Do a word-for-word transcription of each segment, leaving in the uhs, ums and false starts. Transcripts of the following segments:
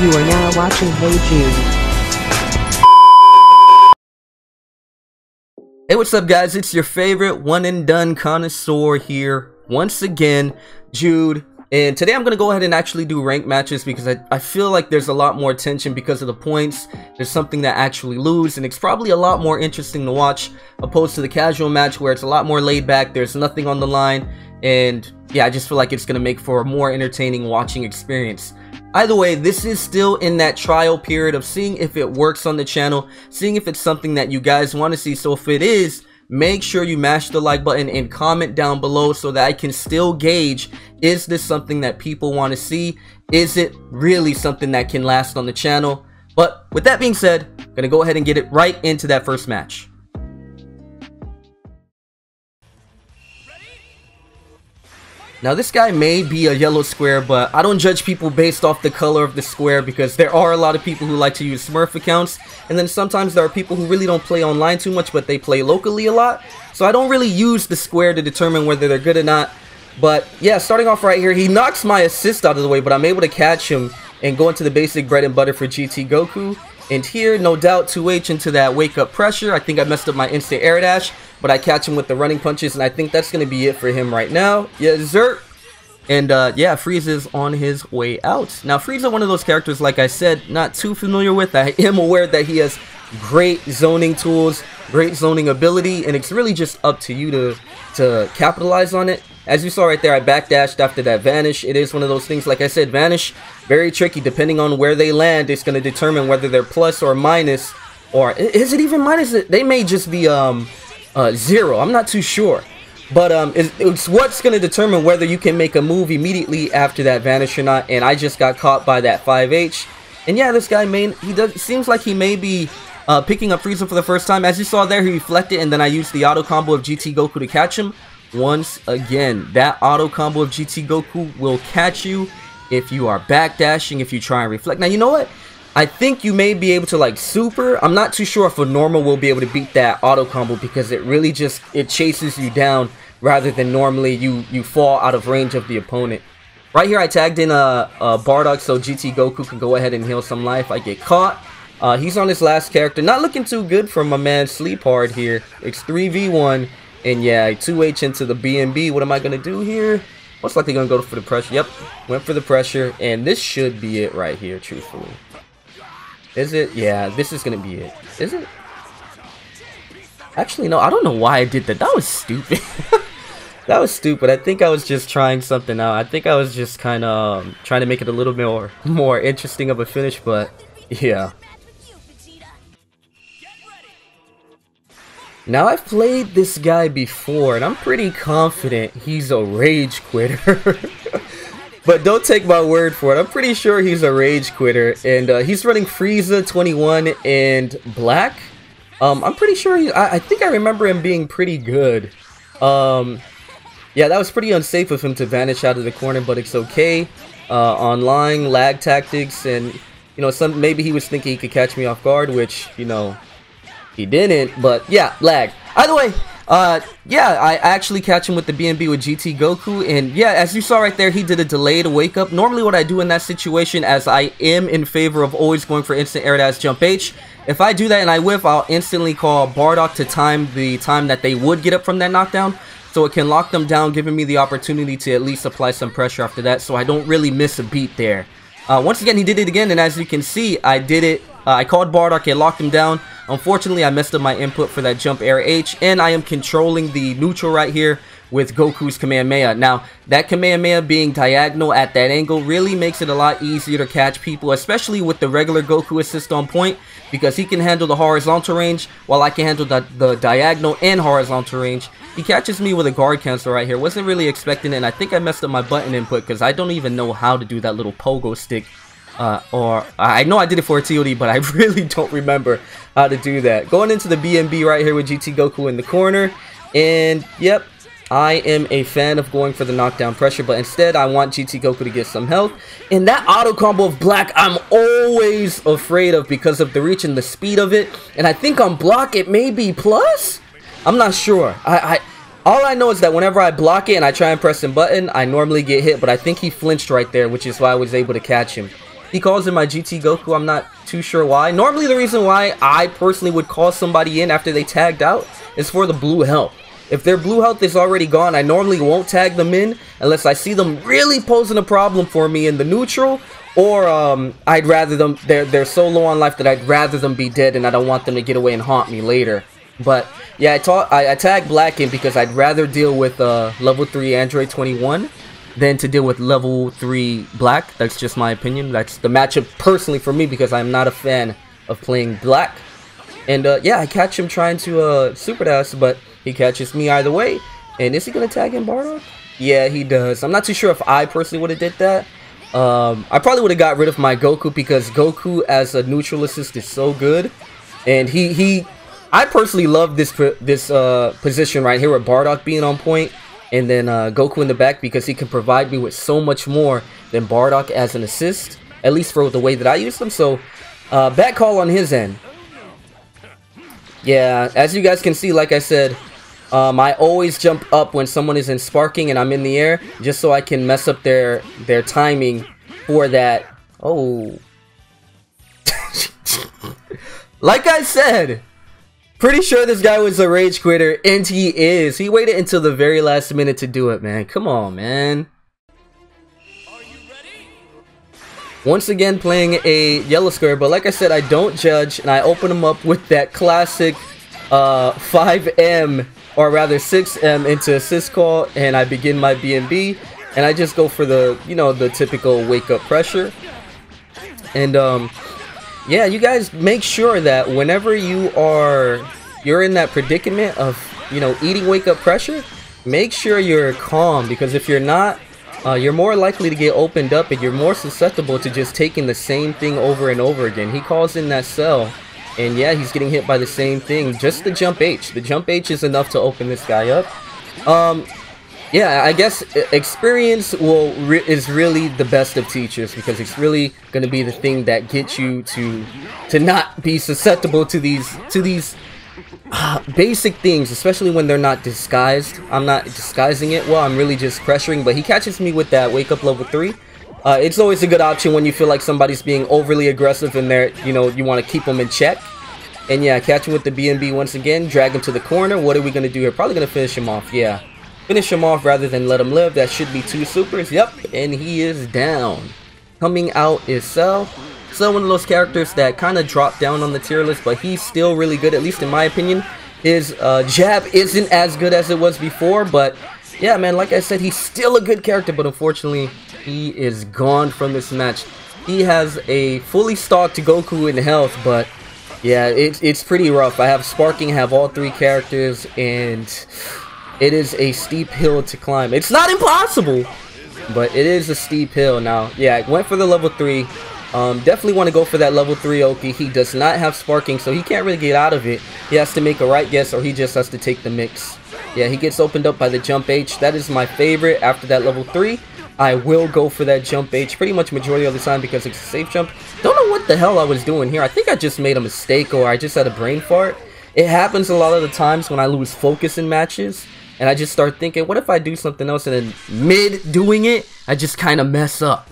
You are now watching Hey Jude. Hey, what's up guys, it's your favorite one and done connoisseur here once again, Jude, and today I'm gonna go ahead and actually do ranked matches because I, I feel like there's a lot more tension because of the points. There's something that actually lose and it's probably a lot more interesting to watch opposed to the casual match where it's a lot more laid back, there's nothing on the line, and yeah, I just feel like it's gonna make for a more entertaining watching experience. Either way, this is still in that trial period of seeing if it works on the channel, seeing if it's something that you guys want to see. So if it is, make sure you mash the like button and comment down below so that I can still gauge, is this something that people want to see? Is it really something that can last on the channel? But with that being said, I'm gonna go ahead and get it right into that first match. Now this guy may be a yellow square, but I don't judge people based off the color of the square because there are a lot of people who like to use Smurf accounts, and then sometimes there are people who really don't play online too much but they play locally a lot, so I don't really use the square to determine whether they're good or not. But yeah, starting off right here, he knocks my assist out of the way, but I'm able to catch him and go into the basic bread and butter for G T Goku. And here, no doubt, two H into that wake up pressure. I think I messed up my instant air dash, but I catch him with the running punches, and I think that's going to be it for him right now. Yes, sir. And uh, yeah, Frieza's on his way out. Now, Frieza, one of those characters, like I said, not too familiar with. I am aware that he has great zoning tools, great zoning ability, and it's really just up to you to, to capitalize on it. As you saw right there, I backdashed after that vanish. It is one of those things, like I said, vanish, very tricky. Depending on where they land, it's going to determine whether they're plus or minus. Or is it even minus? They may just be um, uh, zero. I'm not too sure. But um, it's, it's what's going to determine whether you can make a move immediately after that vanish or not. And I just got caught by that five H. And yeah, this guy, may, he does, seems like he may be uh, picking up Frieza for the first time. As you saw there, he reflected, and then I used the auto combo of G T Goku to catch him. Once again, that auto combo of G T Goku will catch you if you are backdashing, if you try and reflect. Now, you know what? I think you may be able to, like, super. I'm not too sure if a normal will be able to beat that auto combo because it really just, it chases you down rather than normally you, you fall out of range of the opponent. Right here, I tagged in a, a Bardock so G T Goku can go ahead and heal some life. I get caught. Uh, he's on his last character. Not looking too good for my man Sleep Hard here. It's three v one. And yeah, two H into the B and B. What am I going to do here? Most likely going to go for the pressure. Yep, went for the pressure. And this should be it right here, truthfully. Is it? Yeah, this is going to be it. Is it? Actually, no, I don't know why I did that. That was stupid. That was stupid. I think I was just trying something out. I think I was just kind of um, trying to make it a little bit more, more interesting of a finish. But yeah. Now, I've played this guy before, and I'm pretty confident he's a rage quitter. But don't take my word for it. I'm pretty sure he's a rage quitter. And uh, he's running Frieza, twenty-one, and Black. Um, I'm pretty sure he... I, I think I remember him being pretty good. Um, yeah, that was pretty unsafe of him to vanish out of the corner, but it's okay. Uh, online, lag tactics, and, you know, some maybe he was thinking he could catch me off guard, which, you know... He didn't, but yeah, lag. Either way, uh, yeah, I actually catch him with the B and B with G T Goku. And yeah, as you saw right there, he did a delayed wake up. Normally what I do in that situation, as I am in favor of always going for instant air dash jump H, if I do that and I whiff, I'll instantly call Bardock to time the time that they would get up from that knockdown. So it can lock them down, giving me the opportunity to at least apply some pressure after that. So I don't really miss a beat there. Uh, once again, he did it again. And as you can see, I did it. Uh, I called Bardock and locked him down. Unfortunately, I messed up my input for that jump air H, and I am controlling the neutral right here with Goku's Kamehameha. Now, that Kamehameha being diagonal at that angle really makes it a lot easier to catch people, especially with the regular Goku assist on point, because he can handle the horizontal range, while I can handle the, the diagonal and horizontal range. He catches me with a guard cancel right here. Wasn't really expecting it, and I think I messed up my button input, because I don't even know how to do that little pogo stick. Uh, or I know I did it for a T O D, but I really don't remember how to do that. Going into the B and B right here with G T Goku in the corner, and yep, I am a fan of going for the knockdown pressure, but instead I want G T Goku to get some health. And that auto combo of Black, I'm always afraid of because of the reach and the speed of it. And I think on block it may be plus. I'm not sure. I, I all I know is that whenever I block it and I try and press the button, I normally get hit. But I think he flinched right there, which is why I was able to catch him. He calls him my G T Goku. I'm not too sure why. Normally, the reason why I personally would call somebody in after they tagged out is for the blue health. If their blue health is already gone, I normally won't tag them in unless I see them really posing a problem for me in the neutral, or um, I'd rather them, they're, they're so low on life that I'd rather them be dead and I don't want them to get away and haunt me later. But yeah, I, ta I, I tagged Black in because I'd rather deal with uh, level three Android twenty-one than to deal with level three Black. That's just my opinion. That's the matchup personally for me because I'm not a fan of playing Black. And uh, yeah, I catch him trying to uh, super dash, but he catches me either way. And is he going to tag in Bardock? Yeah, he does. I'm not too sure if I personally would have did that. Um, I probably would have got rid of my Goku because Goku as a neutral assist is so good. And he... he I personally love this this uh, position right here with Bardock being on point and then uh, Goku in the back because he can provide me with so much more than Bardock as an assist, at least for the way that I use them. So, uh, bad call on his end. Yeah, as you guys can see, like I said, um, I always jump up when someone is in sparking and I'm in the air just so I can mess up their, their timing for that. Oh. Like I said... Pretty sure this guy was a rage quitter, and he is. He waited until the very last minute to do it, man. Come on, man. Are you ready? Once again, playing a yellow square, but like I said, I don't judge, and I open him up with that classic uh, five M, or rather six M into assist call, and I begin my B and B, and I just go for the, you know, the typical wake-up pressure. And, um... yeah, you guys make sure that whenever you are, you're in that predicament of, you know, eating wake-up pressure, make sure you're calm, because if you're not, uh, you're more likely to get opened up and you're more susceptible to just taking the same thing over and over again. He calls in that cell, and yeah, he's getting hit by the same thing, just the jump H. The jump H is enough to open this guy up. Um... Yeah, I guess experience will re is really the best of teachers because it's really going to be the thing that gets you to to not be susceptible to these to these uh, basic things, especially when they're not disguised. I'm not disguising it. Well, I'm really just pressuring, but he catches me with that wake up level three. Uh, it's always a good option when you feel like somebody's being overly aggressive and they're, you know, you want to keep them in check. And yeah, catch him with the B and B once again, drag him to the corner. What are we going to do here? Probably going to finish him off. Yeah. Finish him off rather than let him live. That should be two supers. Yep, and he is down. Coming out is Cell. Cell, one of those characters that kind of dropped down on the tier list, but he's still really good, at least in my opinion. His uh, jab isn't as good as it was before, but yeah, man, like I said, he's still a good character, but unfortunately, he is gone from this match. He has a fully stocked Goku in health, but yeah, it, it's pretty rough. I have Sparking, have all three characters, and... it is a steep hill to climb. It's not impossible, but it is a steep hill. Now, yeah, I went for the level three. Um, definitely want to go for that level three Oki. He does not have Sparking, so he can't really get out of it. He has to make a right guess, or he just has to take the mix. Yeah, he gets opened up by the jump H. That is my favorite. After that level three, I will go for that jump H pretty much majority of the time because it's a safe jump. Don't know what the hell I was doing here. I think I just made a mistake, or I just had a brain fart. It happens a lot of the times when I lose focus in matches. And I just start thinking, what if I do something else, and then mid doing it, I just kind of mess up.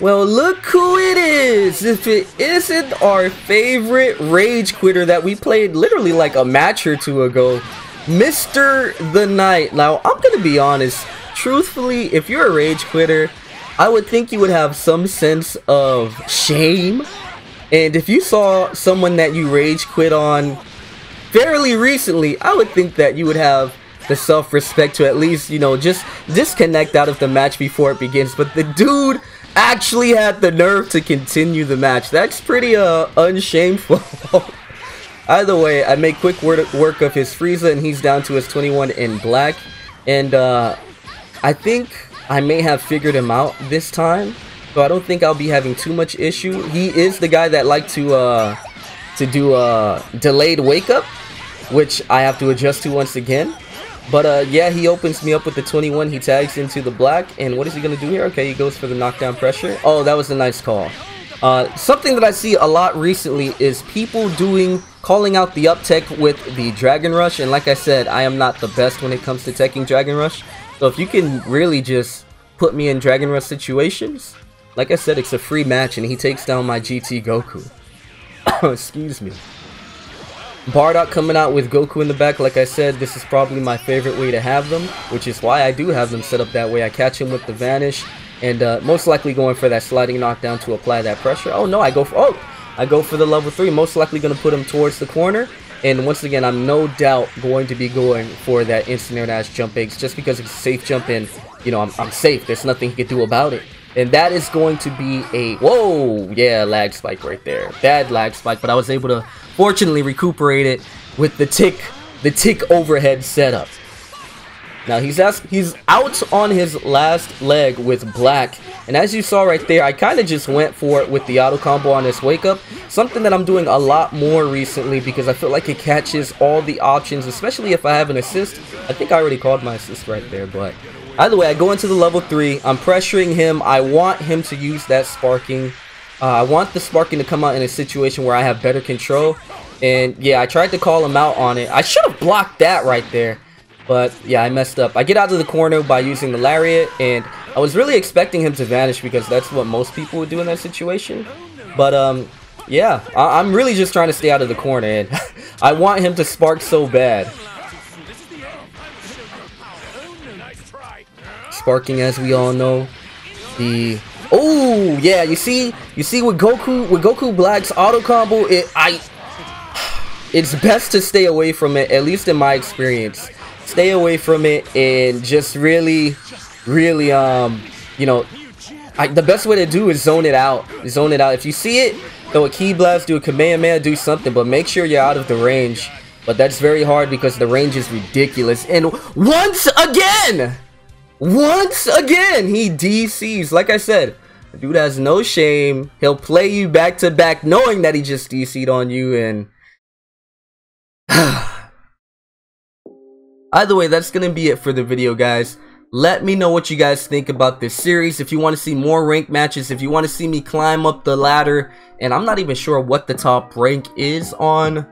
Well, look who it is. If it isn't our favorite rage quitter that we played literally like a match or two ago, Mister The Night. Now, I'm going to be honest. Truthfully, if you're a rage quitter, I would think you would have some sense of shame. And if you saw someone that you rage quit on fairly recently, I would think that you would have the self-respect to at least, you know, just disconnect out of the match before it begins. But the dude actually had the nerve to continue the match. That's pretty uh, unshameful. Either way, I make quick work of his Frieza, and he's down to his twenty-one in Black. And uh, I think I may have figured him out this time, so I don't think I'll be having too much issue. He is the guy that liked to... Uh, to do a delayed wake up, which I have to adjust to once again. But uh, yeah, he opens me up with the twenty-one. He tags into the Black, and what is he gonna do here? Okay, he goes for the knockdown pressure. Oh, that was a nice call. Uh, something that I see a lot recently is people doing calling out the up tech with the Dragon Rush, and like I said, I am not the best when it comes to teching Dragon Rush. So if you can really just put me in Dragon Rush situations. Like I said, it's a free match and he takes down my G T Goku. Excuse me. Bardock coming out with Goku in the back. Like I said, this is probably my favorite way to have them, which is why I do have them set up that way. I catch him with the vanish and uh, most likely going for that sliding knockdown to apply that pressure. Oh no, I go for, oh, I go for the level three, most likely going to put him towards the corner. And once again, I'm no doubt going to be going for that instant air dash jump eggs just because it's a safe jump in. You know, I'm, I'm safe. There's nothing he could do about it. And that is going to be a, whoa, yeah, lag spike right there. Bad lag spike, but I was able to fortunately recuperate it with the tick, the tick overhead setup. Now he's asked, he's out on his last leg with Black. And as you saw right there, I kind of just went for it with the auto combo on this wake up. Something that I'm doing a lot more recently because I feel like it catches all the options, especially if I have an assist. I think I already called my assist right there, but either way, I go into the level three. I'm pressuring him. I want him to use that sparking. Uh, I want the sparking to come out in a situation where I have better control. And yeah, I tried to call him out on it. I should have blocked that right there. But yeah, I messed up. I get out of the corner by using the lariat. And I was really expecting him to vanish because that's what most people would do in that situation. But um, yeah, I I'm really just trying to stay out of the corner. And I want him to spark so bad. Sparking, as we all know, the oh yeah, you see, you see with Goku, with Goku Black's auto combo, it I, it's best to stay away from it. At least in my experience, stay away from it and just really, really, um, you know, I, the best way to do is zone it out. Zone it out. If you see it, throw a ki blast, do a Kamehameha, do something, but make sure you're out of the range. But that's very hard because the range is ridiculous. And once again. Once again, he D Cs. Like I said, the dude has no shame. He'll play you back to back knowing that he just D C'd on you. And either way, that's going to be it for the video, guys. Let me know what you guys think about this series. If you want to see more ranked matches, if you want to see me climb up the ladder, and I'm not even sure what the top rank is on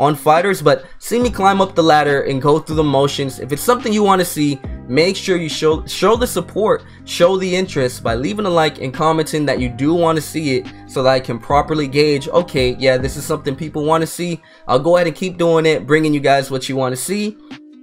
on fighters, but see me climb up the ladder and go through the motions. If it's something you want to see, make sure you show show the support, show the interest by leaving a like and commenting that you do want to see it so that I can properly gauge, okay, yeah, this is something people want to see. I'll go ahead and keep doing it, bringing you guys what you want to see.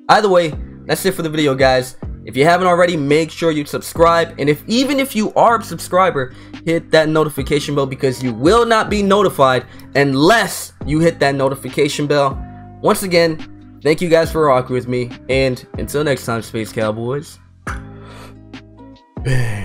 Either way, that's it for the video, guys. If you haven't already, make sure you subscribe. And if even if you are a subscriber, hit that notification bell because you will not be notified unless you hit that notification bell. Once again, thank you guys for rocking with me. And until next time, Space Cowboys. Bang.